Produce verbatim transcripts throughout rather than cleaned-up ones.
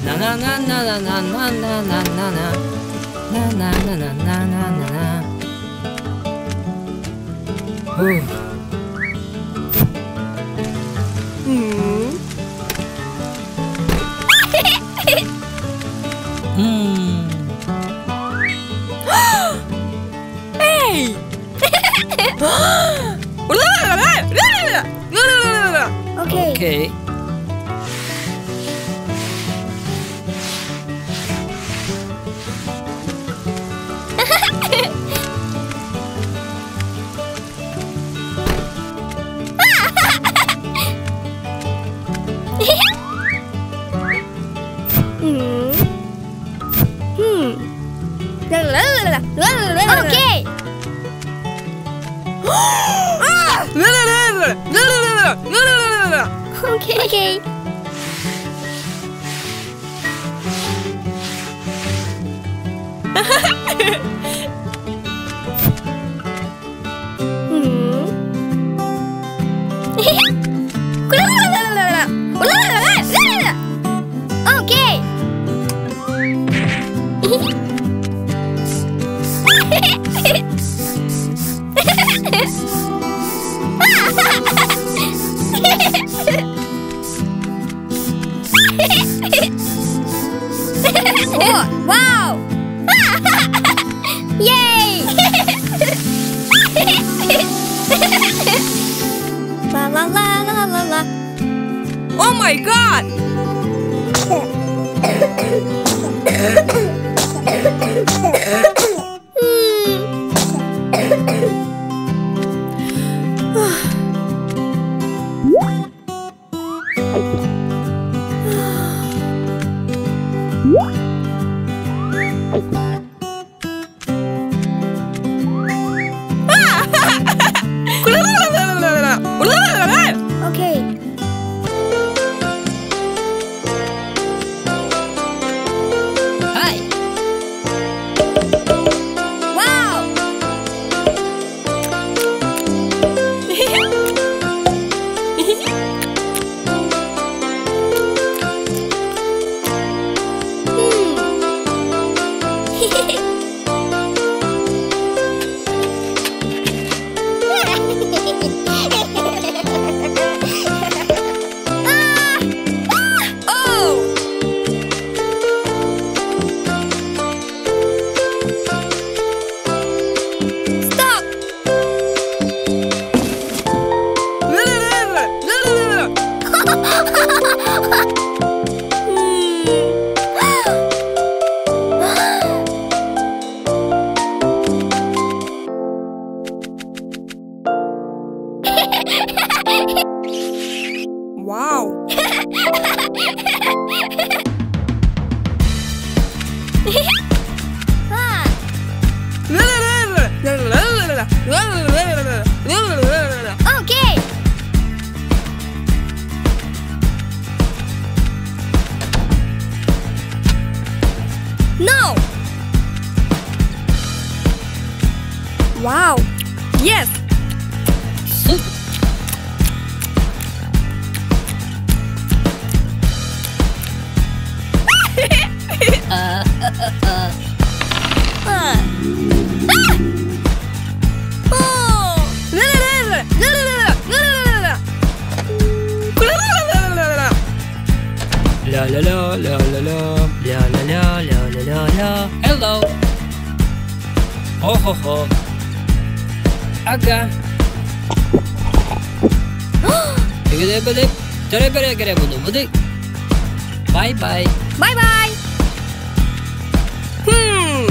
na na na na na na na na na na na na na na na. Hey! Okay. Okay. Okay. Okay. Okay. Bye bye. Bye bye. Hmm.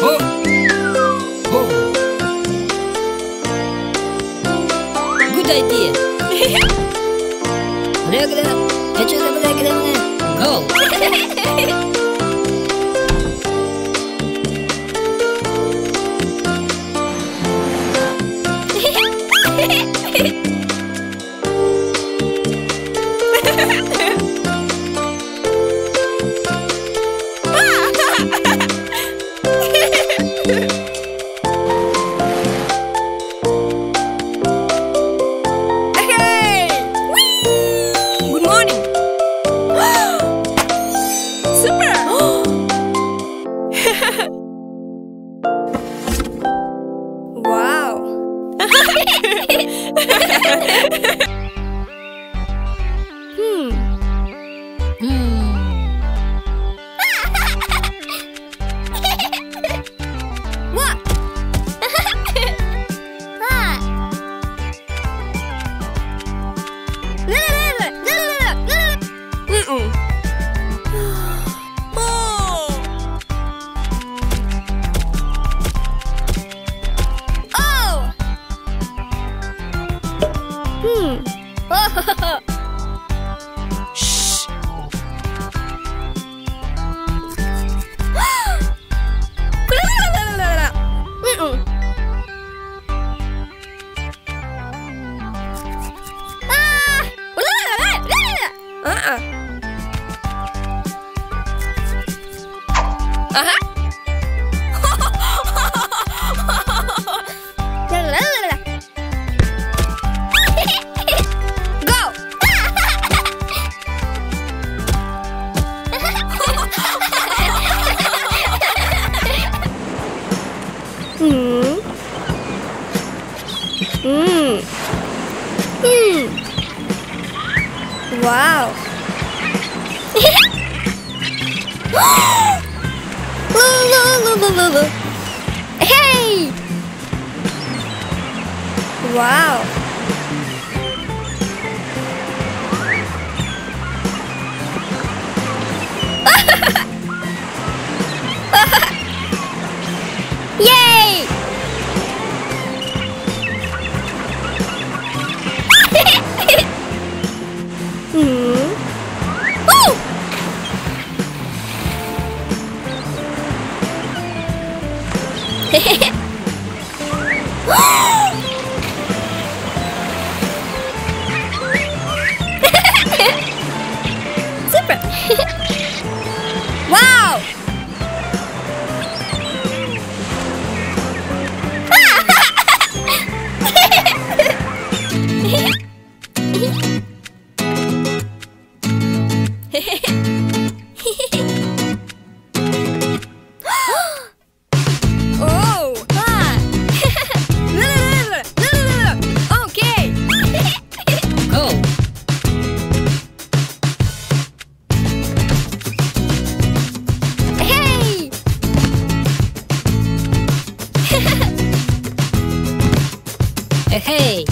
Oh. Oh. Good idea. Go. Wow. Hey. Wow. Yay. Super. Wow. Hey! Hey!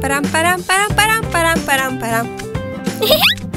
Param param param param param param param.